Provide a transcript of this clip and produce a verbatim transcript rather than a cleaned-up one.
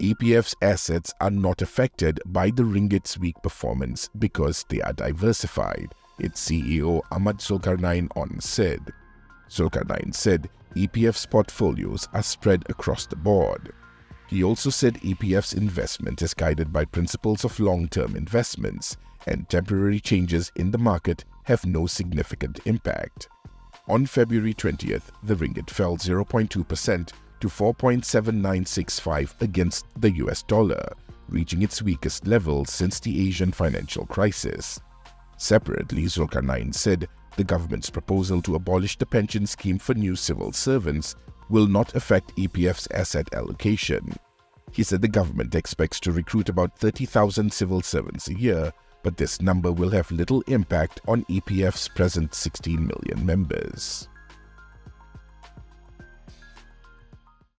E P F's assets are not affected by the ringgit's weak performance because they are diversified, its C E O Ahmad Zulkarnain Onn said. Zulkarnain said E P F's portfolios are spread across the board. He also said E P F's investment is guided by principles of long-term investments, and temporary changes in the market have no significant impact. On February twentieth, the ringgit fell zero point two percent to four point seven nine six five against the U S dollar, reaching its weakest level since the Asian financial crisis. Separately, Zulkarnain said the government's proposal to abolish the pension scheme for new civil servants will not affect E P F's asset allocation. He said the government expects to recruit about thirty thousand civil servants a year, but this number will have little impact on E P F's present sixteen million members.